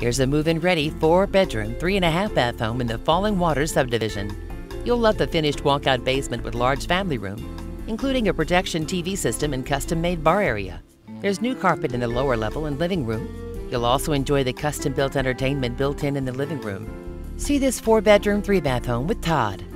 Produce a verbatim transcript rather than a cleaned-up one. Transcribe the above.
Here's a move-in ready four-bedroom, three-and-a-half-bath home in the Falling Waters subdivision. You'll love the finished walkout basement with large family room, including a projection T V system and custom-made bar area. There's new carpet in the lower level and living room. You'll also enjoy the custom-built entertainment built in in the living room. See this four-bedroom, three-bath home with Todd.